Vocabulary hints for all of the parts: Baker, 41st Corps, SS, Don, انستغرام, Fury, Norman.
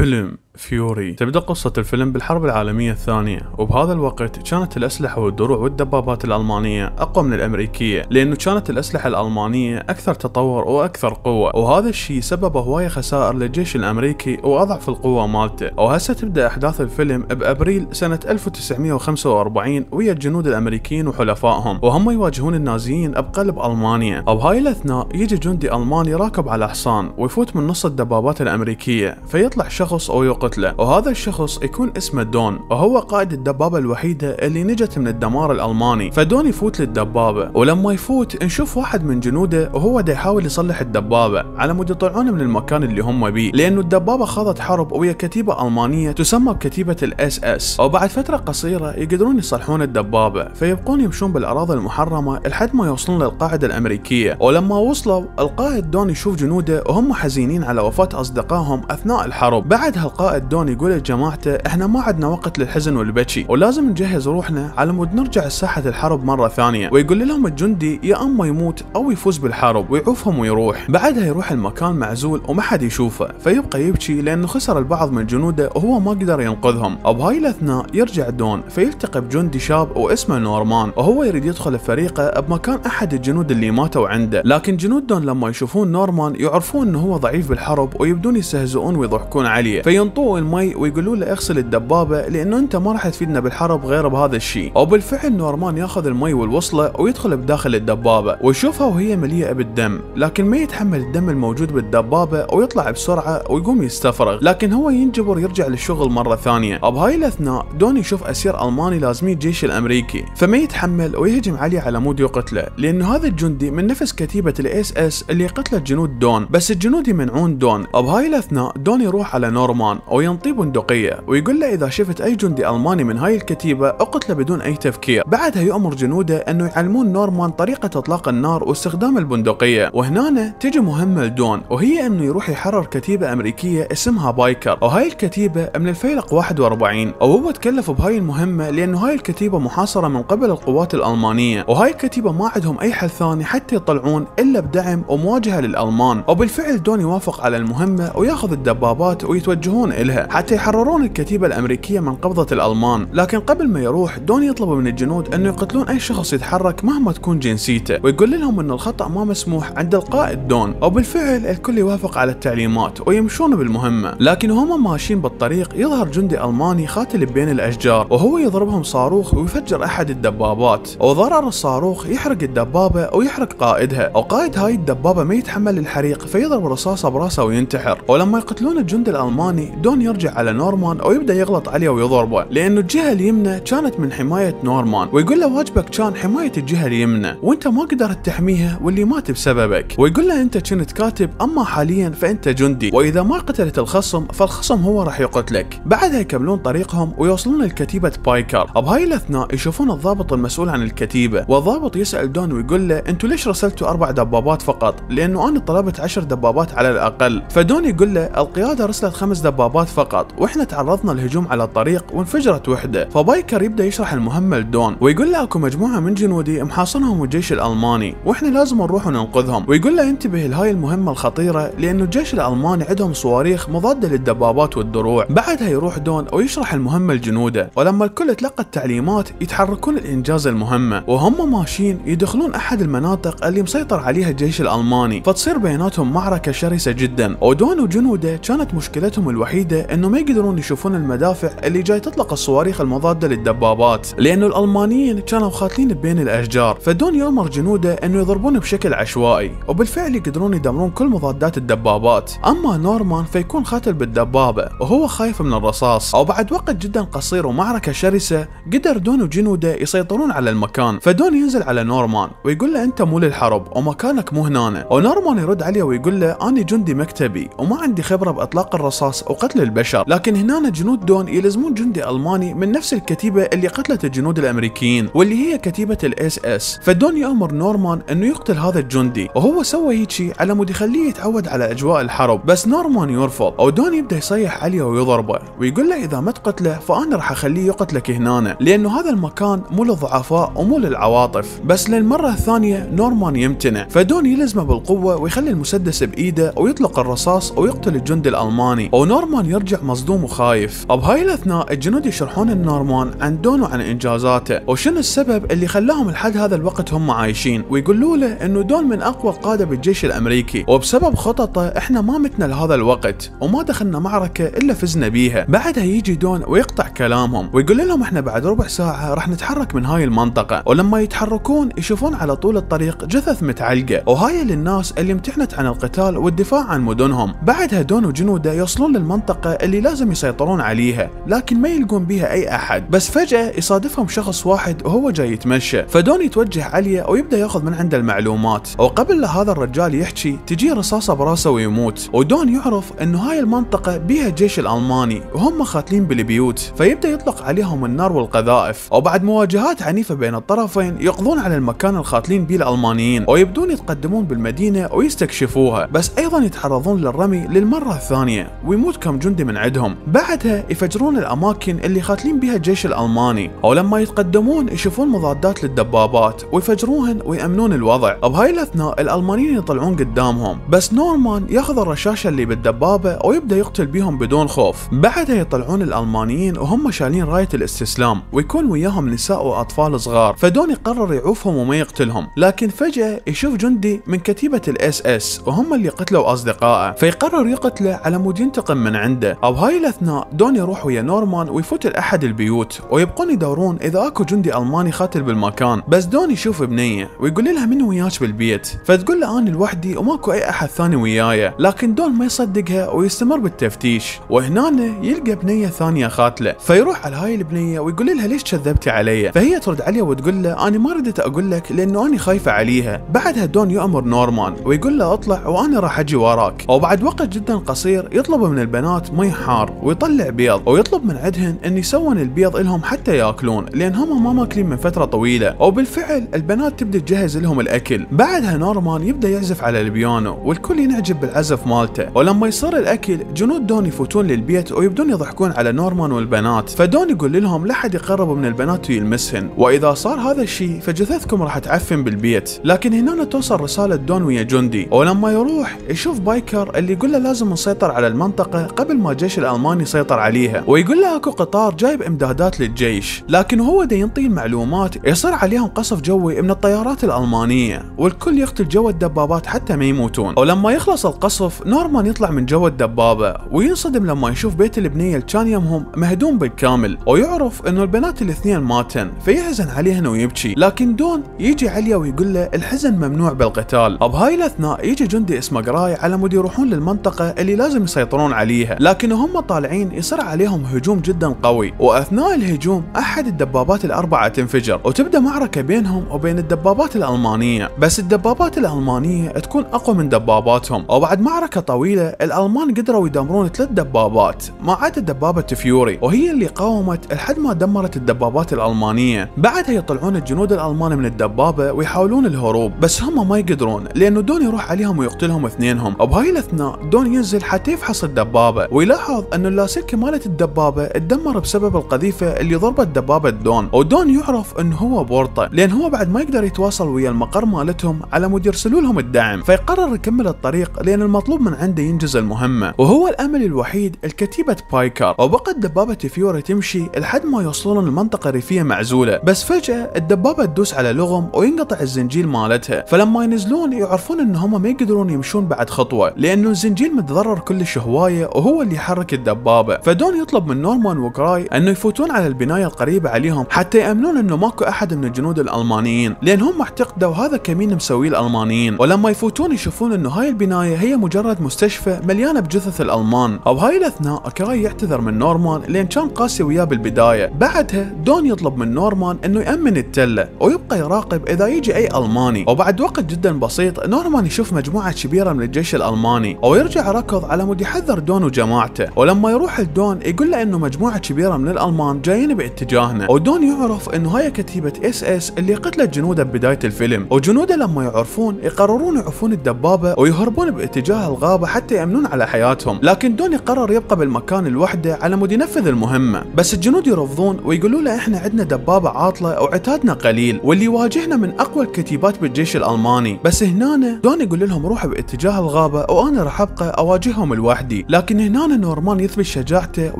فيلم فيوري تبدأ قصة الفيلم بالحرب العالمية الثانية، وبهذا الوقت كانت الأسلحة والدروع والدبابات الألمانية أقوى من الأمريكية، لأنه كانت الأسلحة الألمانية أكثر تطور وأكثر قوة، وهذا الشيء سبب هواية خسائر للجيش الأمريكي وأضعف القوة مالته. وهسه تبدأ أحداث الفيلم بأبريل سنة 1945 ويا الجنود الأمريكيين وحلفائهم، وهم يواجهون النازيين بقلب ألمانيا. وبهاي الأثناء يجي جندي ألماني راكب على حصان ويفوت من نص الدبابات الأمريكية، فيطلع شخص أو قتله، وهذا الشخص يكون اسمه دون، وهو قائد الدبابة الوحيدة اللي نجت من الدمار الألماني. فدون يفوت للدبابة، ولما يفوت نشوف واحد من جنوده وهو دا يحاول يصلح الدبابة على مود يطلعون من المكان اللي هم بيه، لأنه الدبابة خاضت حرب ويا كتيبة ألمانية تسمى بكتيبة SS، وبعد فترة قصيرة يقدرون يصلحون الدبابة، فيبقون يمشون بالأراضي المحرمة لحد ما يوصلون للقاعدة الأمريكية. ولما وصلوا القائد دون يشوف جنوده وهم حزينين على وفاة أصدقائهم أثناء الحرب. بعدها القائد دون يقول لجماعته احنا ما عدنا وقت للحزن والبكي، ولازم نجهز روحنا على مود نرجع لساحة الحرب مرة ثانية، ويقول لهم الجندي يا اما يموت او يفوز بالحرب ويعوفهم ويروح. بعدها يروح المكان معزول وما حد يشوفه، فيبقى يبكي لانه خسر البعض من جنوده وهو ما قدر ينقذهم. وبهاي الاثناء يرجع دون فيلتقي بجندي شاب واسمه نورمان، وهو يريد يدخل فريقه بمكان احد الجنود اللي ماتوا عنده، لكن جنود دون لما يشوفون نورمان يعرفون انه هو ضعيف بالحرب ويبدون يستهزئون ويضحكون عليه، ينطوه المي ويقولوا له اغسل الدبابه لانه انت ما راح تفيدنا بالحرب غير بهذا الشيء. وبالفعل نورمان ياخذ المي والوصله ويدخل بداخل الدبابه ويشوفها وهي مليئه بالدم، لكن ما يتحمل الدم الموجود بالدبابه ويطلع بسرعه ويقوم يستفرغ، لكن هو ينجبر يرجع للشغل مره ثانيه. وبهاي الاثناء دون يشوف اسير الماني لازمي الجيش الامريكي، فما يتحمل ويهجم عليه على مود يقتله، لانه هذا الجندي من نفس كتيبه SS اللي قتلت جنود دون، بس الجنود يمنعون دون. وبهاي الاثناء دون يروح على نورمان وينطي بندقية ويقول له إذا شفت أي جندي ألماني من هاي الكتيبة أقتله بدون أي تفكير. بعدها يأمر جنوده أنه يعلمون نورمان طريقة إطلاق النار واستخدام البندقية، وهنا تجي مهمة لدون، وهي أنه يروح يحرر كتيبة أمريكية اسمها بايكر، وهاي الكتيبة من الفيلق 41، وهو تكلف بهاي المهمة لأنه هاي الكتيبة محاصرة من قبل القوات الألمانية، وهاي الكتيبة ما عندهم أي حل ثاني حتى يطلعون إلا بدعم ومواجهة للألمان. وبالفعل دون يوافق على المهمة وياخذ الدبابات ويتوجهون إلها حتى يحررون الكتيبة الأمريكية من قبضة الألمان، لكن قبل ما يروح دون يطلب من الجنود أنه يقتلون أي شخص يتحرك مهما تكون جنسيته، ويقول لهم أن الخطأ ما مسموح عند القائد دون. وبالفعل الكل يوافق على التعليمات ويمشون بالمهمة، لكن هم ماشيين بالطريق يظهر جندي ألماني خاتل بين الأشجار، وهو يضربهم صاروخ ويفجر أحد الدبابات، وضرر الصاروخ يحرق الدبابة ويحرق قائدها، وقائد هاي الدبابة ما يتحمل الحريق فيضرب رصاصة براسه وينتحر. ولما يقتلون الجندي الألماني دون يرجع على نورمان ويبدأ يغلط عليه ويضربه، لأنه الجهة اليمنى كانت من حماية نورمان، ويقول له واجبك كان حماية الجهة اليمنى وأنت ما قدرت تحميها واللي مات بسببك، ويقول له أنت كنت كاتب أما حاليا فأنت جندي، وإذا ما قتلت الخصم فالخصم هو راح يقتلك. بعدها يكملون طريقهم ويوصلون لكتيبة بايكر، وبهاي الأثناء يشوفون الضابط المسؤول عن الكتيبة، والضابط يسأل دون ويقول له أنتوا ليش رسلتوا 4 دبابات فقط؟ لأنه أنا طلبت 10 دبابات على الأقل، فدون يقول له القيادة رسلت 5 دبابات فقط، واحنا تعرضنا لهجوم على الطريق وانفجرت وحده. فبايكر يبدا يشرح المهمه لدون ويقول له اكو مجموعه من جنودي محاصنهم الجيش الالماني واحنا لازم نروح وننقذهم، ويقول له انتبه لهاي المهمه الخطيره لانه الجيش الالماني عندهم صواريخ مضاده للدبابات والدروع. بعدها يروح دون ويشرح المهمه لجنوده، ولما الكل تلقى التعليمات يتحركون لانجاز المهمه، وهم ماشيين يدخلون احد المناطق اللي مسيطر عليها الجيش الالماني، فتصير بيناتهم معركه شرسه جدا. ودون وجنوده كانت مشكلتهم الوحيدة انه ما يقدرون يشوفون المدافع اللي جاي تطلق الصواريخ المضادة للدبابات، لانه الالمانيين كانوا خاتلين بين الاشجار، فدون يأمر جنوده انه يضربون بشكل عشوائي، وبالفعل يقدرون يدمرون كل مضادات الدبابات. اما نورمان فيكون خاتل بالدبابة وهو خايف من الرصاص، او بعد وقت جدا قصير ومعركة شرسة قدر دون وجنوده يسيطرون على المكان، فدون ينزل على نورمان ويقول له انت مو للحرب ومكانك مو هنا، ونورمان يرد عليه ويقول له انا جندي مكتبي وما عندي خبرة باطلاق الرصاص وقتل البشر. لكن هنا جنود دون يلزمون جندي ألماني من نفس الكتيبة اللي قتلت الجنود الأمريكيين، واللي هي كتيبة SS، فدون يأمر نورمان انه يقتل هذا الجندي، وهو سوى هيجي على مود يخليه يتعود على أجواء الحرب، بس نورمان يرفض، أو دون يبدأ يصيح عليه ويضربه ويقول له إذا ما تقتله فأنا راح أخليه يقتلك هنا، لأنه هذا المكان مو للضعفاء ومو للعواطف. بس للمرة الثانية نورمان يمتنع، فدون يلزمه بالقوة ويخلي المسدس بإيده ويطلق الرصاص ويقتل الجندي الألماني، ونورمان نورمان يرجع مصدوم وخايف. وبهاي الاثناء الجنود يشرحون النورمان عن دون وعن انجازاته وشنو السبب اللي خلاهم لحد هذا الوقت هم عايشين، ويقولوا له انه دون من اقوى القاده بالجيش الامريكي، وبسبب خططه احنا ما متنا لهذا الوقت وما دخلنا معركه الا فزنا بيها. بعدها يجي دون ويقطع كلامهم ويقول لهم احنا بعد ربع ساعه راح نتحرك من هاي المنطقه، ولما يتحركون يشوفون على طول الطريق جثث متعلقه، وهاي للناس اللي امتحنت عن القتال والدفاع عن مدنهم. بعدها دون وجنوده يصلون للمنطقه اللي لازم يسيطرون عليها، لكن ما يلقون بيها اي احد، بس فجاه يصادفهم شخص واحد وهو جاي يتمشى، فدون يتوجه عليه ويبدا ياخذ من عنده المعلومات. وقبل هذا الرجال يحكي تجي رصاصه براسه ويموت، ودون يعرف انه هاي المنطقه بيها الجيش الالماني وهم خاتلين بالبيوت، فيبدا يطلق عليهم النار والقذائف. وبعد مواجهات عنيفه بين الطرفين يقضون على المكان الخاتلين بيه الالمانيين، ويبدون يتقدمون بالمدينه ويستكشفوها، بس ايضا يتعرضون للرمي للمره الثانيه ويموت كم جندي من عندهم. بعدها يفجرون الاماكن اللي خاتلين بها الجيش الالماني، ولما يتقدمون يشوفون مضادات للدبابات ويفجروهن ويامنون الوضع. وبهاي الاثناء الالمانيين يطلعون قدامهم، بس نورمان ياخذ الرشاشه اللي بالدبابه ويبدا يقتل بيهم بدون خوف. بعدها يطلعون الالمانيين وهم شالين رايه الاستسلام، ويكون وياهم نساء واطفال صغار، فدون يقرر يعوفهم وما يقتلهم، لكن فجاه يشوف جندي من كتيبه الاس اس وهم اللي قتلوا اصدقائه، فيقرر يقتله على مود ينتقم من عنده. وبهاي الاثناء دون يروح ويا نورمان ويفوت لاحد البيوت، ويبقون يدورون اذا اكو جندي الماني خاتل بالمكان، بس دون يشوف بنيه ويقول لها من وياك بالبيت، فتقول له انا لوحدي وماكو اي احد ثاني وياي، لكن دون ما يصدقها ويستمر بالتفتيش. وهنا يلقى بنيه ثانيه خاتله، فيروح على هاي البنيه ويقول لها ليش كذبتي علي، فهي ترد عليه وتقول له انا ما ردت اقول لك لانه انا خايفه عليها. بعدها دون يأمر نورمان ويقول له اطلع وانا راح اجي وراك، وبعد وقت جدا قصير يطلب من البنات مي حار ويطلع بيض، ويطلب من عدهن ان يسوون البيض لهم حتى ياكلون لان هم ما ماكلين من فتره طويله. وبالفعل البنات تبدا تجهز لهم الاكل. بعدها نورمان يبدا يعزف على البيانو والكل ينعجب بالعزف مالته، ولما يصير الاكل جنود دون يفوتون للبيت ويبدون يضحكون على نورمان والبنات، فدون يقول لهم لا حد يقرب من البنات ويلمسهن، واذا صار هذا الشيء فجثثكم راح تعفن بالبيت. لكن هنا توصل رساله دون ويا جندي، ولما يروح يشوف بايكر اللي يقول له لازم نسيطر على المنطقه قبل ما الجيش الالماني يسيطر عليها، ويقول له اكو قطار جايب امدادات للجيش، لكن هو دا ينطي المعلومات يصير عليهم قصف جوي من الطيارات الالمانيه، والكل يقتل جوا الدبابات حتى ما يموتون. ولما يخلص القصف نورمان يطلع من جوا الدبابه وينصدم لما يشوف بيت البنيه اللي كان يمهم مهدوم بالكامل، ويعرف انه البنات الاثنين ماتن، فيحزن عليهن ويبكي، لكن دون يجي عليه ويقول له الحزن ممنوع بالقتال. وبهاي الاثناء يجي جندي اسمه قراي على مود يروحون للمنطقه اللي لازم يسيطرون عليها، لكن هم طالعين يصير عليهم هجوم جدا قوي، واثناء الهجوم احد الدبابات الاربعه تنفجر، وتبدا معركه بينهم وبين الدبابات الالمانيه، بس الدبابات الالمانيه تكون اقوى من دباباتهم. وبعد معركه طويله الالمان قدروا يدمرون 3 دبابات ما عدا دبابه فيوري، وهي اللي قاومت لحد ما دمرت الدبابات الالمانيه. بعدها يطلعون الجنود الالمان من الدبابه ويحاولون الهروب، بس هم ما يقدرون لانه دون يروح عليهم ويقتلهم اثنينهم. وبهاي الاثناء دون ينزل حتى يفحص الدبابه، ويلاحظ انه اللاسلكي مالت الدبابه اتدمر بسبب القذيفه اللي ضربت دبابه دون، ودون يعرف انه هو بورطه لان هو بعد ما يقدر يتواصل ويا المقر مالتهم على مود يرسلوا لهم الدعم، فيقرر يكمل الطريق لان المطلوب من عنده ينجز المهمه، وهو الامل الوحيد الكتيبه بايكر. وبقت دبابه فيوري تمشي لحد ما يوصلون لمنطقه ريفيه معزوله، بس فجاه الدبابه تدوس على لغم وينقطع الزنجيل مالتها، فلما ينزلون يعرفون ان هم ما يقدرون يمشون بعد خطوه لانه الزنجيل متضرر كلش هوايه وهو اللي يحرك الدبابه. فدون يطلب من نورمان وكراي انه يفوتون على البنايه القريبه عليهم حتى يامنون انه ماكو احد من الجنود الالمانيين لان هم اعتقدوا هذا كمين مسويه الالمانيين. ولما يفوتون يشوفون انه هاي البنايه هي مجرد مستشفى مليانه بجثث الالمان. وبهاي الاثناء كراي يعتذر من نورمان لان كان قاسي وياه بالبدايه. بعدها دون يطلب من نورمان انه يامن التله ويبقى يراقب اذا يجي اي الماني، وبعد وقت جدا بسيط نورمان يشوف مجموعه كبيره من الجيش الالماني ويرجع ركض على مود يحذر دون وجماعته. ولما يروح لدون يقول له انه مجموعه كبيره من الالمان جايين باتجاهنا، ودون يعرف انه هاي كتيبه اس اس اللي قتلت جنوده ببدايه الفيلم. وجنوده لما يعرفون يقررون يعفون الدبابه ويهربون باتجاه الغابه حتى يامنون على حياتهم، لكن دون يقرر يبقى بالمكان الوحده على مود ينفذ المهمه، بس الجنود يرفضون ويقولوا له احنا عندنا دبابه عاطله وعتادنا قليل واللي يواجهنا من اقوى الكتيبات بالجيش الالماني. بس هنا دون يقول لهم روحوا باتجاه الغابه وانا راح ابقى اواجههم لوحدي، لكن من هنا نورمان يثبت شجاعته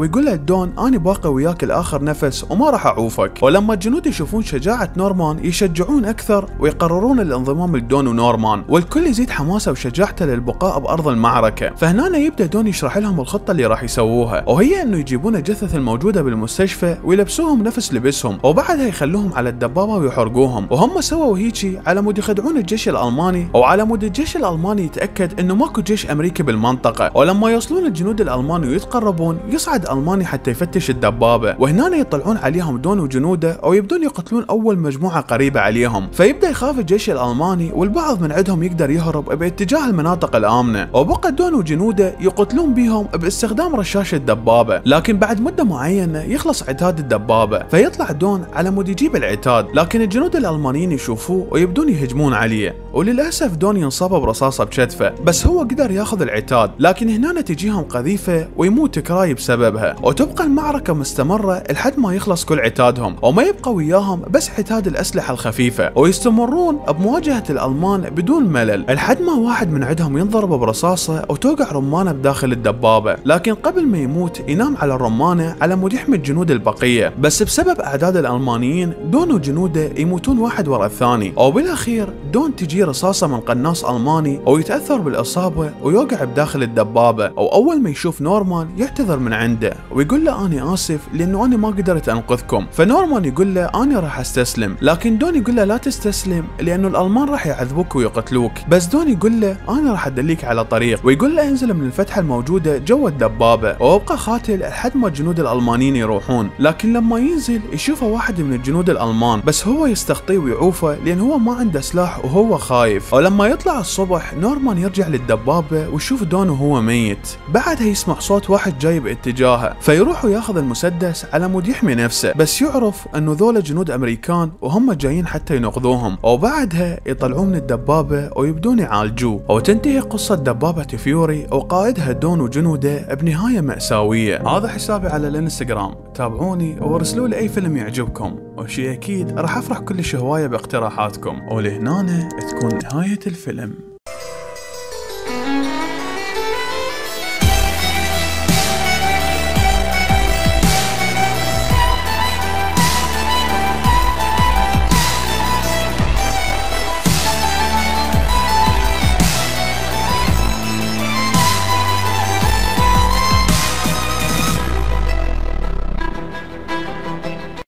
ويقول له دون أنا باقي وياك لآخر نفس وما راح أعوفك. ولما الجنود يشوفون شجاعة نورمان يشجعون أكثر ويقررون الانضمام لدون ونورمان، والكل يزيد حماسه وشجاعته للبقاء بأرض المعركة. فهنا يبدأ دون يشرح لهم الخطة اللي راح يسووها، وهي إنه يجيبون الجثث الموجودة بالمستشفى ويلبسوهم نفس لبسهم، وبعدها يخلوهم على الدبابة ويحرقوهم. وهم سووا هيجي على مود يخدعون الجيش الألماني، أو على مود الجيش الألماني يتأكد إنه ماكو جيش أمريكي بالمنطقة. ولما يوصلون الجنود الألمان ويتقربون يصعد ألماني حتى يفتش الدبابة، وهنا يطلعون عليهم دون وجنوده أو يبدون يقتلون أول مجموعة قريبة عليهم. فيبدأ يخاف الجيش الألماني والبعض من عندهم يقدر يهرب باتجاه المناطق الآمنة، وبقى دون وجنوده يقتلون بيهم باستخدام رشاش الدبابة. لكن بعد مدة معينة يخلص عتاد الدبابة، فيطلع دون على مود يجيب العتاد، لكن الجنود الألمانيين يشوفوه ويبدون يهجمون عليه، وللأسف دون ينصاب برصاصة بكتفه، بس هو قدر ياخذ العتاد. لكن هنا تجيهم قذيفة ويموت كراي بسببها، وتبقى المعركة مستمرة لحد ما يخلص كل عتادهم، وما يبقى وياهم بس عتاد الأسلحة الخفيفة، ويستمرون بمواجهة الألمان بدون ملل، لحد ما واحد من عندهم ينضرب برصاصة وتوقع رمانة بداخل الدبابة. لكن قبل ما يموت ينام على الرمانة على مود يحمي الجنود البقية، بس بسبب أعداد الألمانيين دون وجنوده يموتون واحد وراء الثاني، وبالأخير دون تجي رصاصة من قناص ألماني ويتأثر بالإصابة ويوقع بداخل الدبابة. وأول ما يشوف نورمان يعتذر من عنده ويقول له أنا آسف لأنه أنا ما قدرت أنقذكم. فنورمان يقول له أنا راح أستسلم، لكن دون يقول له لا تستسلم لأنه الألمان راح يعذبوك ويقتلوك. بس دون يقول له أنا راح أدليك على طريق، ويقول له انزل من الفتحة الموجودة جوا الدبابة، وابقى قاتل لحد ما الجنود الألمانيين يروحون. لكن لما ينزل يشوفه واحد من الجنود الألمان، بس هو يستخطيه ويعوفه لأن هو ما عنده سلاح وهو خايف. ولما يطلع الصبح نورمان يرجع للدبابة ويشوف دون وهو ميت، بعدها يسمع صوت واحد جاي باتجاهه، فيروح وياخذ المسدس على مود يحمي نفسه، بس يعرف انه ذولا جنود امريكان وهم جايين حتى ينقذوهم. وبعدها يطلعون من الدبابه ويبدون يعالجوه، وتنتهي قصه دبابه فيوري وقائدها دون وجنوده بنهايه ماساويه. هذا حسابي على الانستغرام، تابعوني وارسلوا لي اي فيلم يعجبكم، وشي اكيد راح افرح كلش هوايه باقتراحاتكم. ولهنا تكون نهايه الفيلم.